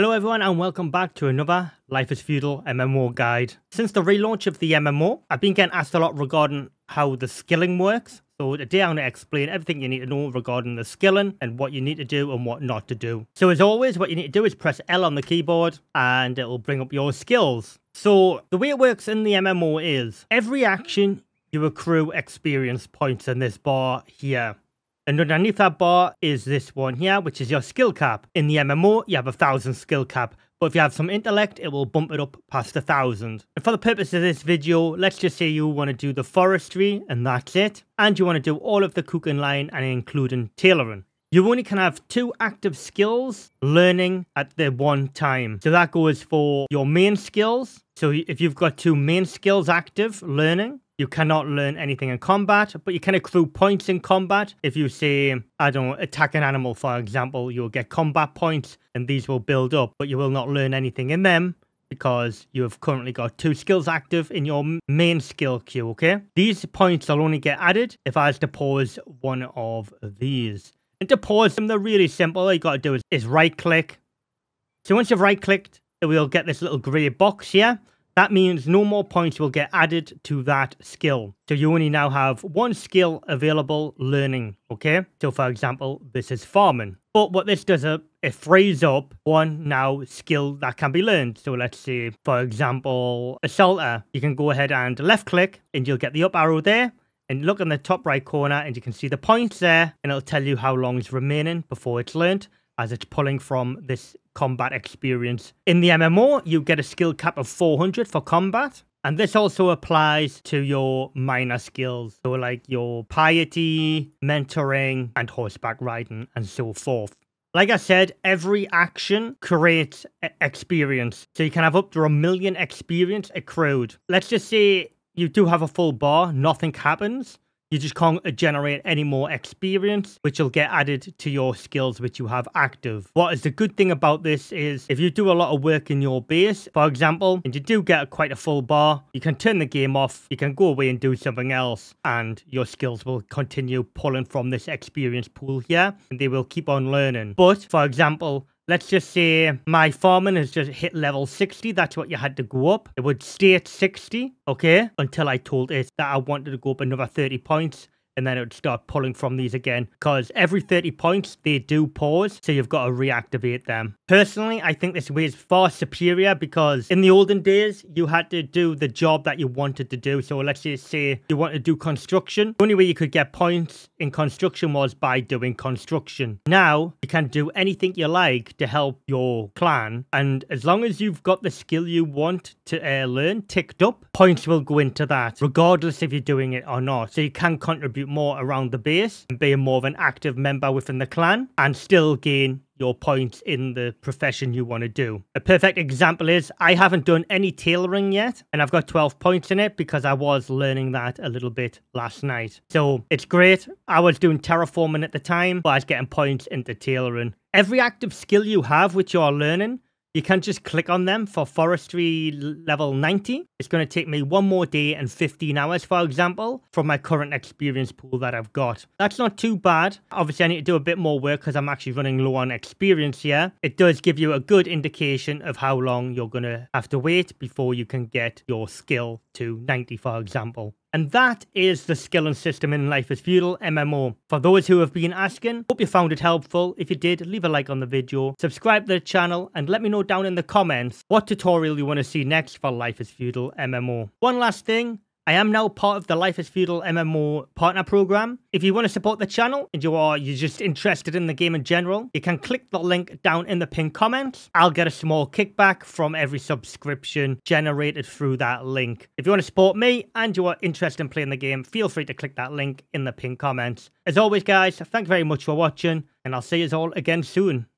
Hello everyone and welcome back to another Life is Feudal MMO guide. Since the relaunch of the MMO, I've been getting asked a lot regarding how the skilling works. So today I'm going to explain everything you need to know regarding the skilling and what you need to do and what not to do. So as always, what you need to do is press L on the keyboard and it will bring up your skills. So the way it works in the MMO is every action you accrue experience points in this bar here. And underneath that bar is this one here, which is your skill cap. In the MMO, you have 1,000 skill cap, but if you have some intellect, it will bump it up past 1,000. And for the purpose of this video, let's just say you want to do the forestry, and that's it. And you want to do all of the cooking line and including tailoring. You only can have 2 active skills learning at the one time. So that goes for your main skills. So if you've got 2 main skills active learning, you cannot learn anything in combat, but you can accrue points in combat. If you say, I don't know, attack an animal, for example, you'll get combat points and these will build up, but you will not learn anything in them because you have currently got 2 skills active in your main skill queue, okay? These points will only get added if I was to pause one of these. And to pause them, they're really simple. All you got to do is right click. So once you've right clicked, it will get this little grey box here. That means no more points will get added to that skill. So you only now have 1 skill available learning, okay? So for example, this is farming. But what this does, it frees up 1 now skill that can be learned. So let's say, for example, assaulter. You can go ahead and left click and you'll get the up arrow there. And look in the top right corner and you can see the points there. And it'll tell you how long is remaining before it's learned, as it's pulling from this combat experience. In the MMO, you get a skill cap of 400 for combat. And this also applies to your minor skills. So like your piety, mentoring, and horseback riding, and so forth. Like I said, every action creates experience. So you can have up to 1,000,000 experience accrued. Let's just say you do have a full bar, nothing happens. You just can't generate any more experience, which will get added to your skills which you have active. What is the good thing about this is if you do a lot of work in your base, for example, and you do get quite a full bar, you can turn the game off, you can go away and do something else, and your skills will continue pulling from this experience pool here, and they will keep on learning. But, for example, let's just say my farming has just hit level 60. That's what you had to go up. It would stay at 60, okay? Until I told it that I wanted to go up another 30 points. And then it would start pulling from these again. Because every 30 points, they do pause. So you've got to reactivate them. Personally, I think this way is far superior. Because in the olden days, you had to do the job that you wanted to do. So let's just say you want to do construction. The only way you could get points in construction was by doing construction. Now, you can do anything you like to help your clan. And as long as you've got the skill you want to learn ticked up, points will go into that. Regardless if you're doing it or not. So you can contribute more around the base and being more of an active member within the clan and still gain your points in the profession you want to do. A perfect example is I haven't done any tailoring yet and I've got 12 points in it because I was learning that a little bit last night. So it's great. I was doing terraforming at the time, but I was getting points into tailoring. Every active skill you have which you are learning, you can just click on them. For forestry level 90. It's going to take me 1 more day and 15 hours, for example, from my current experience pool that I've got. That's not too bad. Obviously, I need to do a bit more work because I'm actually running low on experience here. It does give you a good indication of how long you're going to have to wait before you can get your skill to 90, for example. And that is the skilling system in Life is Feudal MMO. For those who have been asking, hope you found it helpful. If you did, leave a like on the video, subscribe to the channel, and let me know down in the comments what tutorial you want to see next for Life is Feudal MMO. One last thing, I am now part of the Life is Feudal MMO partner program. If you want to support the channel and you're just interested in the game in general, you can click the link down in the pinned comments. I'll get a small kickback from every subscription generated through that link. If you want to support me and you are interested in playing the game, feel free to click that link in the pinned comments. As always guys, thank you very much for watching and I'll see you all again soon.